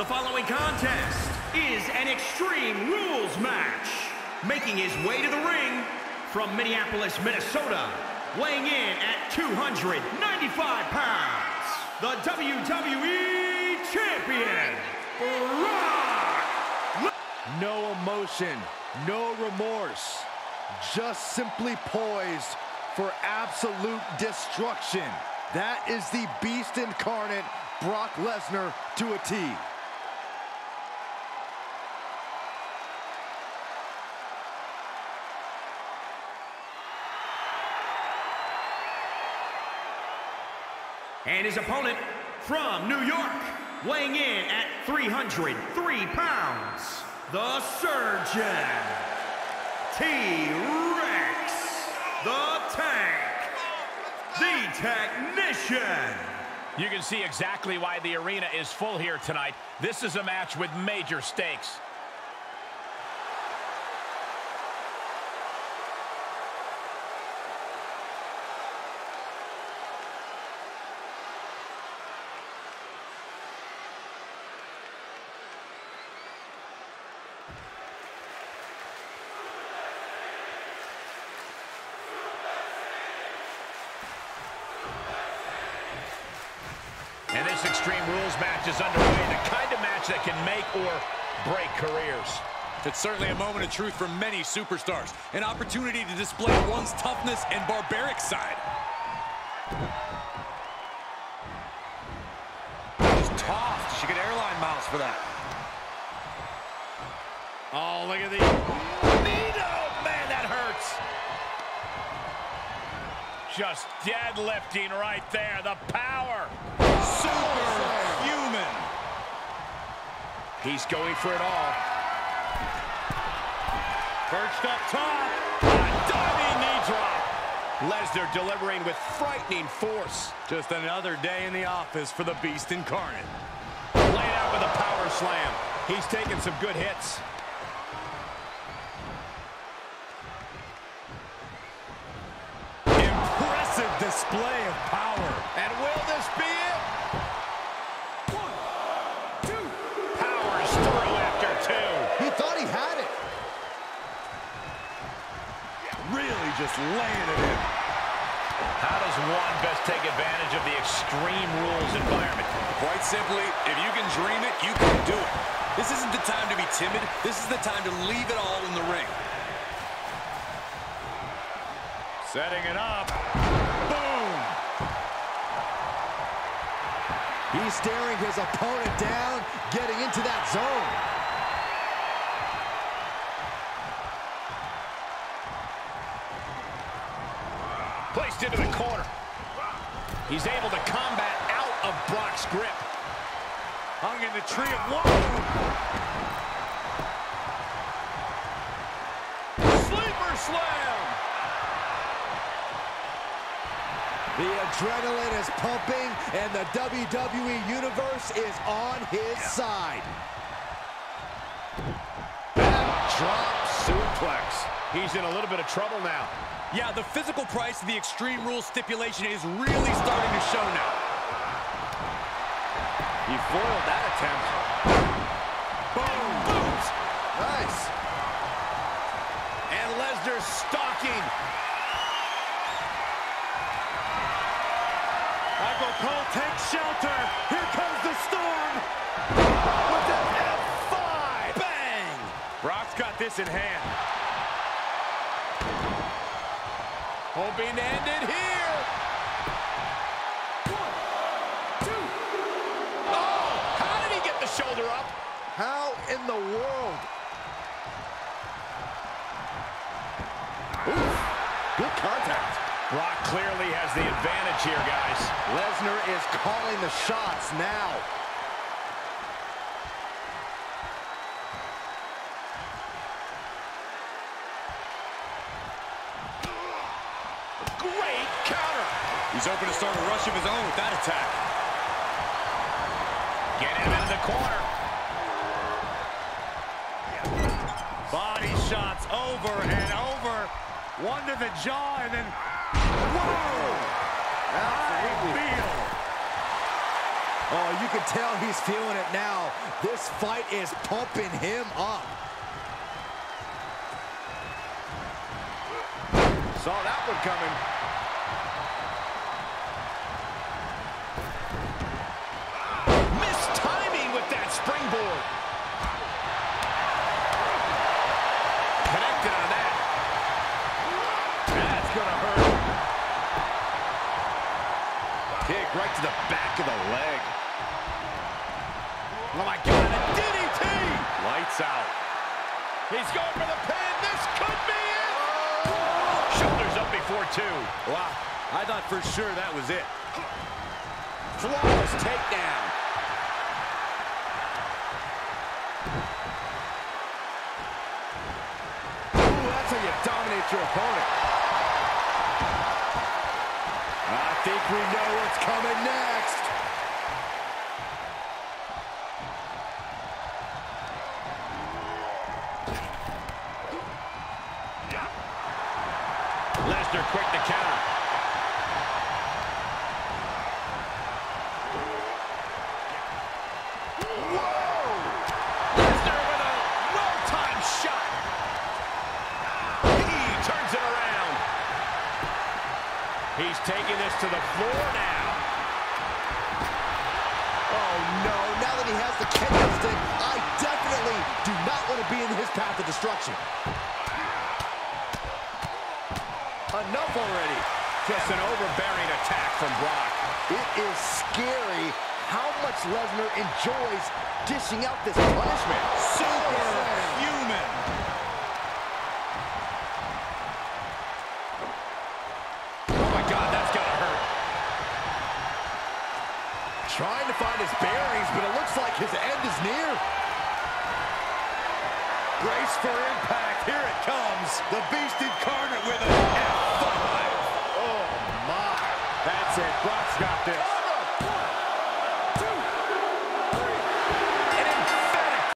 The following contest is an Extreme Rules match. Making his way to the ring from Minneapolis, Minnesota, weighing in at 295 pounds, the WWE Champion, Brock. No emotion, no remorse, just simply poised for absolute destruction. That is the beast incarnate, Brock Lesnar, to a T. And his opponent from New York, weighing in at 303 pounds, the Surgeon, T-Rex, the Tank, the Technician. You can see exactly why the arena is full here tonight. This is a match with major stakes. And this Extreme Rules match is underway, the kind of match that can make or break careers. It's certainly a moment of truth for many superstars, an opportunity to display one's toughness and barbaric side. Just tossed. She could airline miles for that. Oh, look at the... Oh, man, that hurts. Just deadlifting right there, the power. Superhuman. He's going for it all. Perched up top. A diving knee drop. Lesnar delivering with frightening force. Just another day in the office for the beast incarnate. Laid out with a power slam. He's taking some good hits. Impressive display of power. And will this be it? Just laying it in. How does one best take advantage of the Extreme Rules environment? Quite simply, if you can dream it, you can do it. This isn't the time to be timid. This is the time to leave it all in the ring. Setting it up. Boom! He's staring his opponent down, getting into that zone. Placed into the corner. He's able to combat out of Brock's grip. Hung in the tree of woe. Sleeper slam. The adrenaline is pumping, and the WWE Universe is on his side. Back drop suplex. He's in a little bit of trouble now. Yeah, the physical price of the Extreme Rules stipulation is really starting to show now. He foiled that attempt. Boom! Boots. Nice. And Lesnar stalking. Michael Cole takes shelter. Here comes the storm. With an F5. Bang! Brock's got this in hand. Hoping to end it here. 1, 2. Oh, how did he get the shoulder up? How in the world? Oof, good contact. Brock clearly has the advantage here, guys. Lesnar is calling the shots now. Great counter. He's open to start a rush of his own with that attack. Get him into the corner. Body shots over and over. One to the jaw and then... Whoa! Absolutely. Oh, you can tell he's feeling it now. This fight is pumping him up. Saw that one coming. Missed timing with that springboard. Connected on that. That's gonna hurt. Kick right to the back of the leg. Oh my God, a DDT! Lights out. He's going for the pin. This could be it! Shoulders up before two. Wow, I thought for sure that was it. Flawless takedown. Ooh, that's how you dominate your opponent. I think we know what's coming next. Lesnar quick to counter. Whoa! Lesnar with a well-timed shot. He turns it around. He's taking this to the floor now. Oh no, now that he has the kendo stick, I definitely do not want to be in his path of destruction. Enough already. Just an overbearing attack from Brock. It is scary how much Lesnar enjoys dishing out this punishment. Superhuman. Oh my God, that's gotta hurt. Trying to find his bearings, but it looks like his end is near. Brace for impact. Here it comes. The Beast Incarnate with an F5. Oh, my. That's it. Brock's got this.